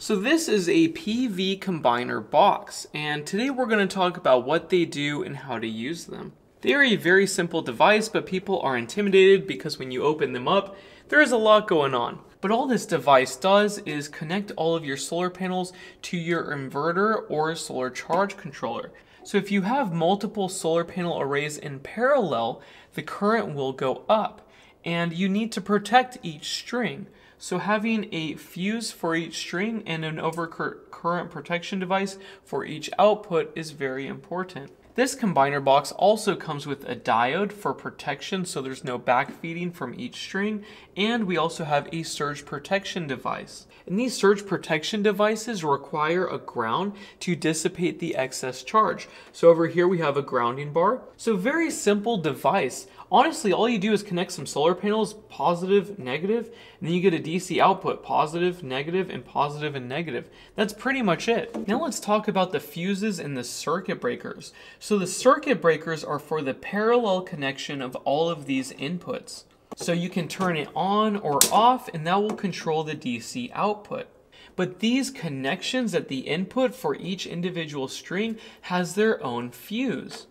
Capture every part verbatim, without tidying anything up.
So this is a P V combiner box, and today we're going to talk about what they do and how to use them. They are a very simple device, but people are intimidated because when you open them up, there is a lot going on. But all this device does is connect all of your solar panels to your inverter or solar charge controller. So if you have multiple solar panel arrays in parallel, the current will go up, and you need to protect each string. So having a fuse for each string and an overcurrent protection device for each output is very important. This combiner box also comes with a diode for protection, so there's no backfeeding from each string, and we also have a surge protection device. And these surge protection devices require a ground to dissipate the excess charge. So over here we have a grounding bar. So very simple device. Honestly, all you do is connect some solar panels, positive, negative, and then you get a D C output, positive, negative, and positive and negative. That's pretty much it. Now let's talk about the fuses and the circuit breakers. So the circuit breakers are for the parallel connection of all of these inputs. So you can turn it on or off, and that will control the D C output. But these connections at the input for each individual string has their own fuse.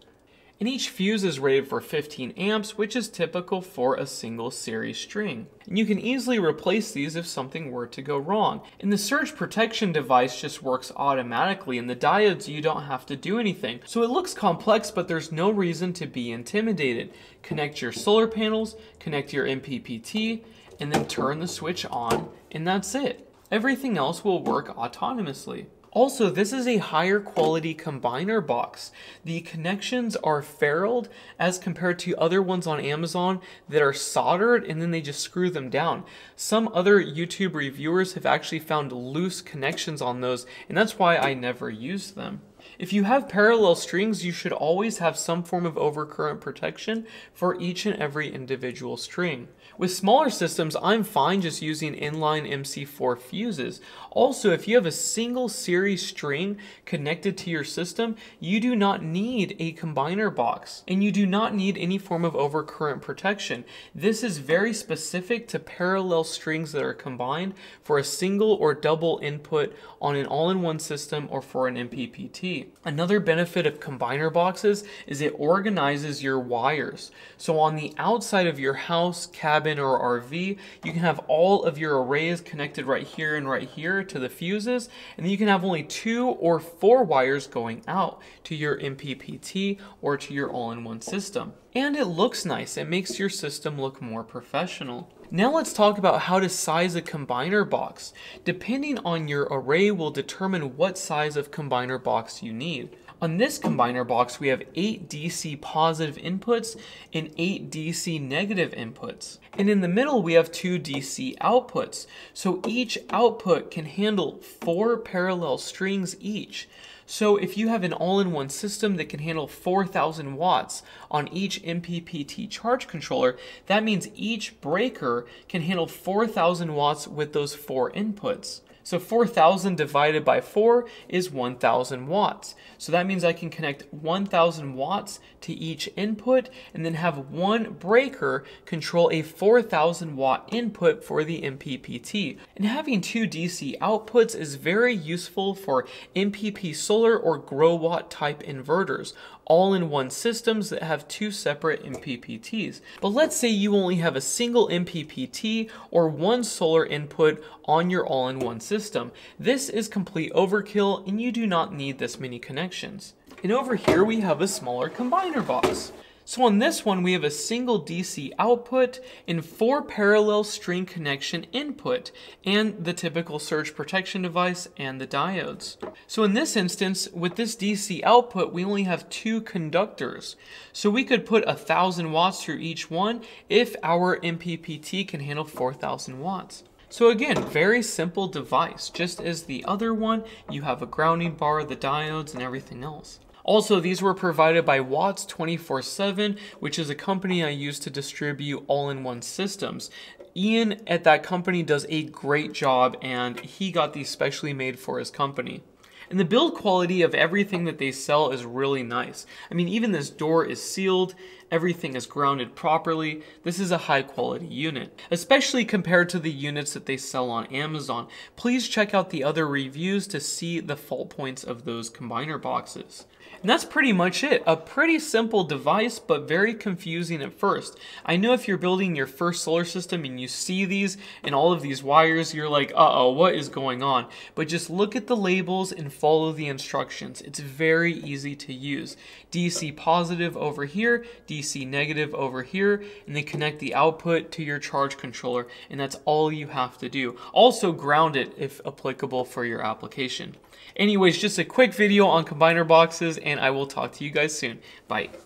And each fuse is rated for fifteen amps, which is typical for a single series string. And you can easily replace these if something were to go wrong. And the surge protection device just works automatically, and the diodes, you don't have to do anything. So it looks complex, but there's no reason to be intimidated. Connect your solar panels, connect your M P P T, and then turn the switch on, and that's it. Everything else will work autonomously. Also, this is a higher quality combiner box. The connections are ferruled as compared to other ones on Amazon that are soldered and then they just screw them down. Some other YouTube reviewers have actually found loose connections on those, and that's why I never used them. If you have parallel strings, you should always have some form of overcurrent protection for each and every individual string. With smaller systems, I'm fine just using inline M C four fuses. Also, if you have a single series string connected to your system, you do not need a combiner box, and you do not need any form of overcurrent protection. This is very specific to parallel strings that are combined for a single or double input on an all-in-one system or for an M P P T. Another benefit of combiner boxes is it organizes your wires. So on the outside of your house, cabin, or R V, you can have all of your arrays connected right here and right here to the fuses, and then you can have only two or four wires going out to your M P P T or to your all-in-one system. And it looks nice. It makes your system look more professional. Now let's talk about how to size a combiner box. Depending on your array will determine what size of combiner box you need. On this combiner box, we have eight D C positive inputs and eight D C negative inputs. And in the middle, we have two D C outputs. So each output can handle four parallel strings each. So if you have an all-in-one system that can handle four thousand watts on each M P P T charge controller, that means each breaker can handle four thousand watts with those four inputs. So four thousand divided by four is one thousand watts. So that means I can connect one thousand watts to each input and then have one breaker control a four thousand watt input for the M P P T. And having two D C outputs is very useful for M P P solar or grow watt type inverters, all-in-one systems that have two separate M P P Ts. But let's say you only have a single M P P T or one solar input on your all-in-one system. This is complete overkill, and you do not need this many connections. And over here we have a smaller combiner box. So on this one, we have a single D C output and four parallel string connection input and the typical surge protection device and the diodes. So in this instance, with this D C output, we only have two conductors. So we could put a thousand watts through each one if our M P P T can handle four thousand watts. So again, very simple device. Just as the other one, you have a grounding bar, the diodes, and everything else. Also, these were provided by Watts twenty-four seven, which is a company I use to distribute all-in-one systems. Ian at that company does a great job, and he got these specially made for his company. And the build quality of everything that they sell is really nice. I mean, even this door is sealed. everything is grounded properly. This is a high quality unit, especially compared to the units that they sell on Amazon. Please check out the other reviews to see the fault points of those combiner boxes. And that's pretty much it. A pretty simple device, but very confusing at first. I know if you're building your first solar system and you see these and all of these wires, you're like, uh-oh, what is going on? But just look at the labels and follow the instructions. It's very easy to use. D C positive over here, D C negative over here, and then connect the output to your charge controller, and that's all you have to do. Also ground it if applicable for your application. Anyways, just a quick video on combiner boxes, and I will talk to you guys soon. Bye.